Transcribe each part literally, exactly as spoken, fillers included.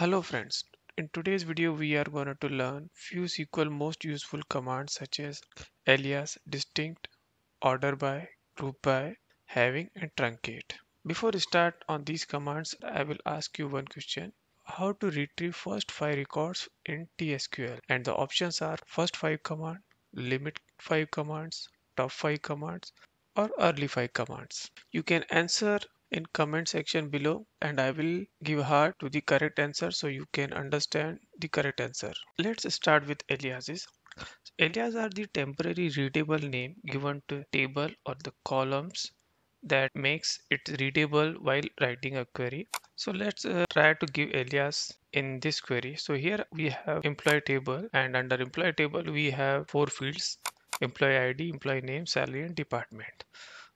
Hello friends, in today's video we are going to learn few S Q L most useful commands such as alias, distinct, order by, group by, having and truncate. Before we start on these commands, I will ask you one question. How to retrieve first five records in T S Q L? And the options are first five command, limit five commands, top five commands or early five commands. You can answer in comment section below and I will give heart to the correct answer so you can understand the correct answer. Let's start with aliases. Aliases are the temporary readable name given to a table or the columns that makes it readable while writing a query. So let's uh, try to give alias in this query. So here we have employee table, and under employee table we have four fields: employee I D, employee name, salary and department.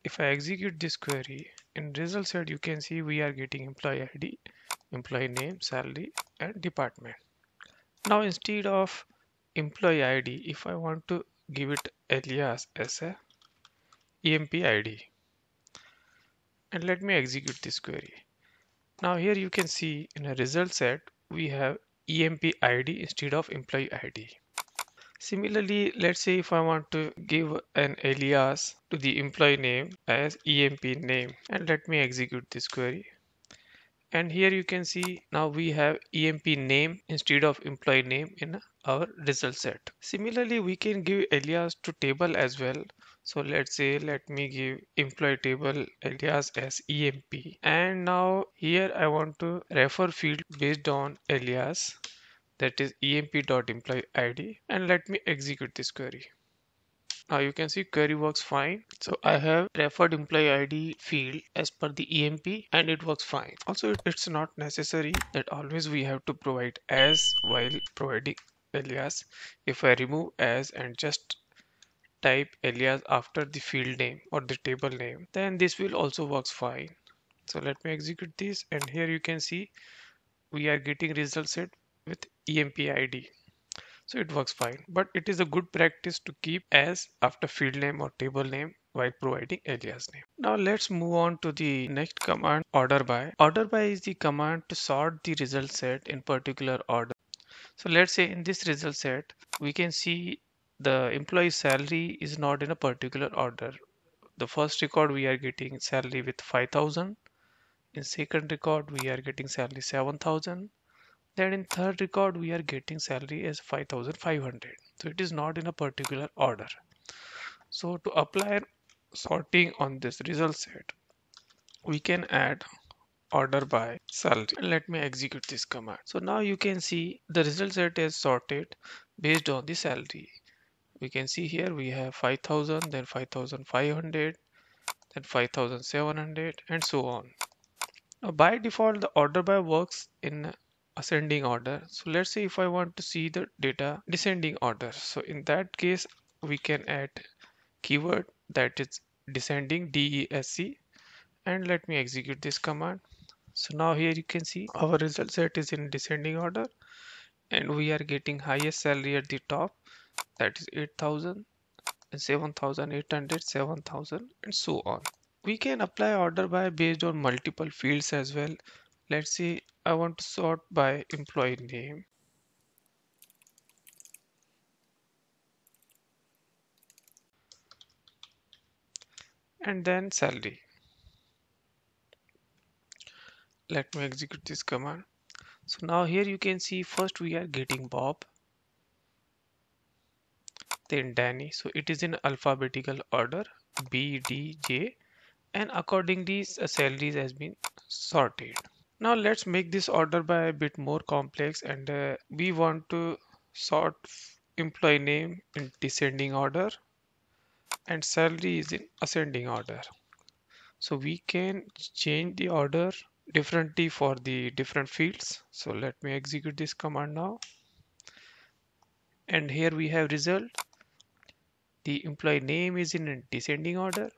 If I execute this query, in result set you can see we are getting employee I D, employee name, salary and department. Now instead of employee I D, if I want to give it alias as a E M P I D, and let me execute this query. Now here you can see in a result set we have E M P I D instead of employee I D. Similarly, let's say if I want to give an alias to the employee name as E M P name, and let me execute this query. And here you can see now we have E M P name instead of employee name in our result set. Similarly, we can give alias to table as well. So let's say let me give employee table alias as E M P. And now here I want to refer field based on alias, that is E M P dot employee I D, and let me execute this query. Now you can see query works fine. So I have referred employee I D field as per the E M P and it works fine. Also, it's not necessary that always we have to provide as while providing alias. If I remove as and just type alias after the field name or the table name, then this will also works fine. So let me execute this, and here you can see we are getting result set with E M P I D. So it works fine, but it is a good practice to keep as after field name or table name while providing alias name. Now let's move on to the next command, order by. Order by is the command to sort the result set in particular order. So let's say in this result set we can see the employee salary is not in a particular order. The first record we are getting salary with five thousand. In second record we are getting salary seven thousand. Then in third record we are getting salary as five thousand five hundred. So it is not in a particular order. So to apply sorting on this result set, we can add order by salary. Let me execute this command. So now you can see the result set is sorted based on the salary. We can see here we have five thousand, then five thousand five hundred, then five thousand seven hundred, and so on. Now by default the order by works in ascending order. So let's say if I want to see the data descending order, so in that case we can add keyword that is descending, D E S C, and let me execute this command. So now here you can see our result set is in descending order and we are getting highest salary at the top, that is eight thousand, and seven thousand eight hundred, seven thousand, and so on. We can apply order by based on multiple fields as well. Let's say I want to sort by employee name. And then salary. Let me execute this command. So now here you can see first we are getting Bob, then Danny. So it is in alphabetical order, B, D, J, and accordingly salaries has been sorted. Now let's make this order by a bit more complex, and uh, we want to sort employee name in descending order and salary is in ascending order. So we can change the order differently for the different fields. So let me execute this command now. And here we have result. The employee name is in descending order,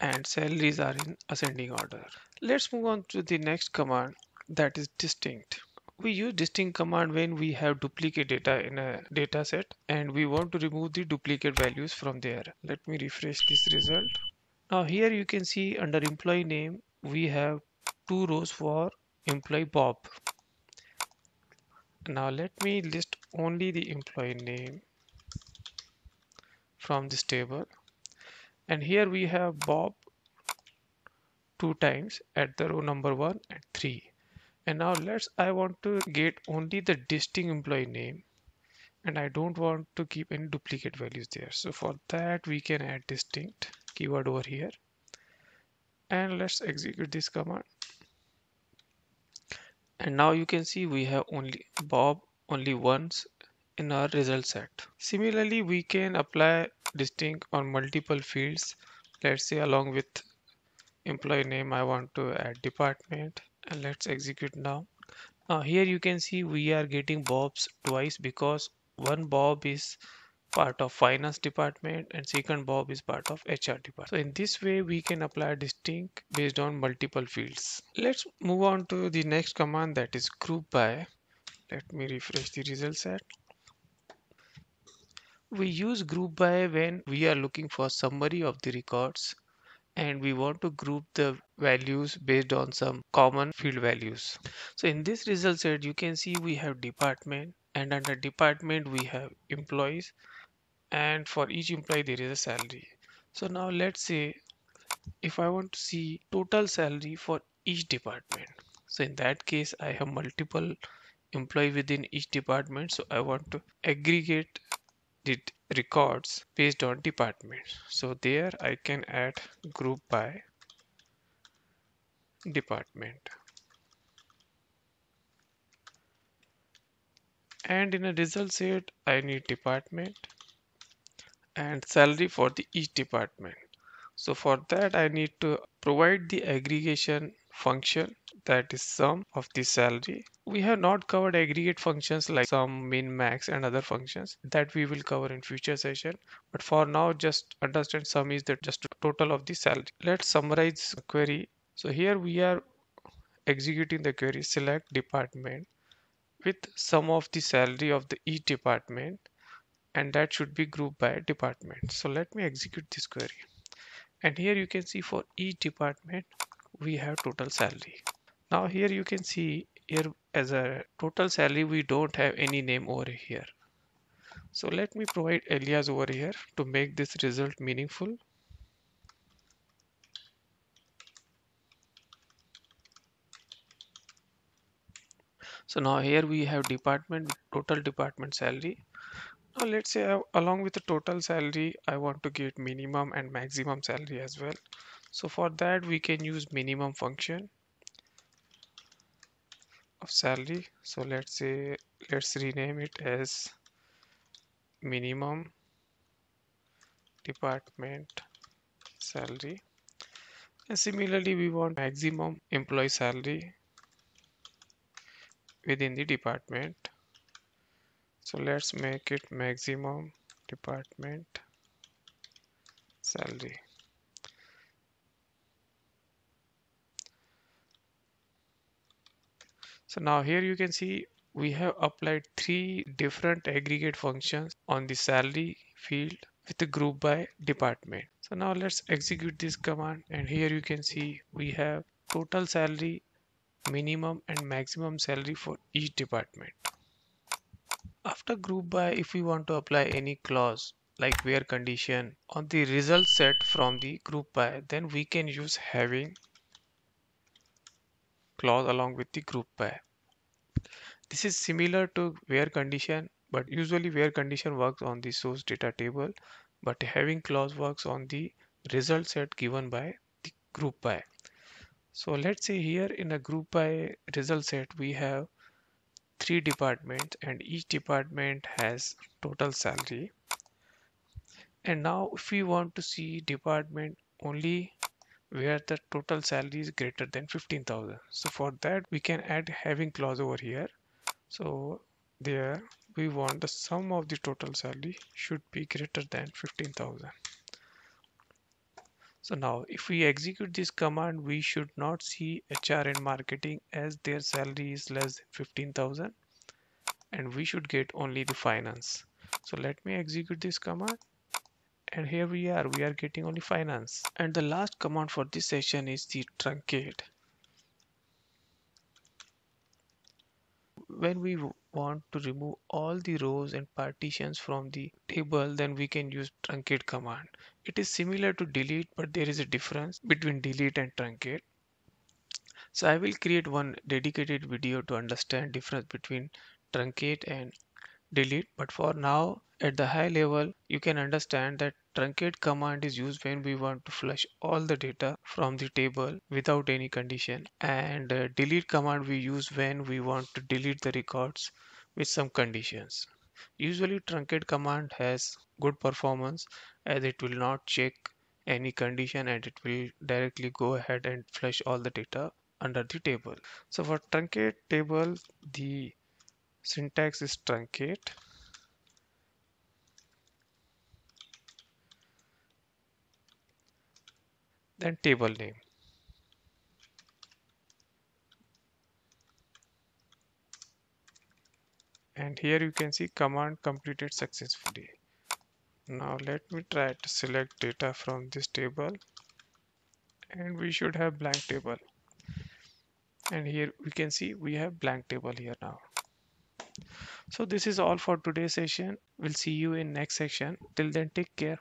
and salaries are in ascending order. Let's move on to the next command, that is distinct. We use distinct command when we have duplicate data in a data set and we want to remove the duplicate values from there. Let me refresh this result. Now here you can see under employee name we have two rows for employee Bob. Now let me list only the employee name from this table, and here we have Bob two times at the row number one and three. And now let's I want to get only the distinct employee name, and I don't want to keep any duplicate values there. So for that we can add distinct keyword over here, and let's execute this command. And now you can see we have only Bob only once in our result set. Similarly, we can apply distinct on multiple fields. Let's say along with employee name I want to add department, and let's execute now. Now here you can see we are getting Bobs twice, because one Bob is part of finance department and second Bob is part of H R department. So in this way we can apply distinct based on multiple fields. Let's move on to the next command, that is group by. Let me refresh the result set. We use group by when we are looking for summary of the records and we want to group the values based on some common field values. So in this result set you can see we have department, and under department we have employees, and for each employee there is a salary. So now let's say if I want to see total salary for each department, so in that case I have multiple employees within each department, so I want to aggregate the records based on departments. So there I can add group by department, and in a result set I need department and salary for the each department. So for that I need to provide the aggregation function, that is sum of the salary. We have not covered aggregate functions like sum, min, max and other functions that we will cover in future session, but for now just understand sum is the just total of the salary. Let's summarize the query. So here we are executing the query select department with sum of the salary of the each department, and that should be grouped by department. So let me execute this query, and here you can see for each department we have total salary. Now here you can see here as a total salary we don't have any name over here. So let me provide alias over here to make this result meaningful. So now here we have department total department salary. Now let's say I, along with the total salary I want to get minimum and maximum salary as well. So for that we can use minimum function of salary. So let's say let's rename it as minimum department salary, and similarly we want maximum employee salary within the department. So let's make it maximum department salary. So now here you can see we have applied three different aggregate functions on the salary field with the group by department. So now let's execute this command, and here you can see we have total salary, minimum and maximum salary for each department. After group by, if we want to apply any clause like where condition on the result set from the group by, then we can use having clause along with the group by. This is similar to where condition, but usually where condition works on the source data table, but having clause works on the result set given by the group by. So let's say here in a group by result set we have three departments and each department has total salary, and now if we want to see department only where the total salary is greater than fifteen thousand. So for that we can add having clause over here. So there we want the sum of the total salary should be greater than fifteen thousand. So now if we execute this command, we should not see H R and marketing as their salary is less than fifteen thousand, and we should get only the finance. So let me execute this command, and here we are we are getting only finance. And the last command for this session is the truncate. when we want to remove all the rows and partitions from the table, then we can use truncate command. It is similar to delete, but there is a difference between delete and truncate. So I will create one dedicated video to understand difference between truncate and delete, but for now at the high level you can understand that truncate command is used when we want to flush all the data from the table without any condition, and uh, delete command we use when we want to delete the records with some conditions. Usually truncate command has good performance as it will not check any condition and it will directly go ahead and flush all the data under the table. So for truncate table, the syntax is truncate then table name. And here you can see command completed successfully. Now let me try to select data from this table and we should have blank table. And here we can see we have blank table here now. So this is all for today's session. We'll see you in next section. Till then, take care.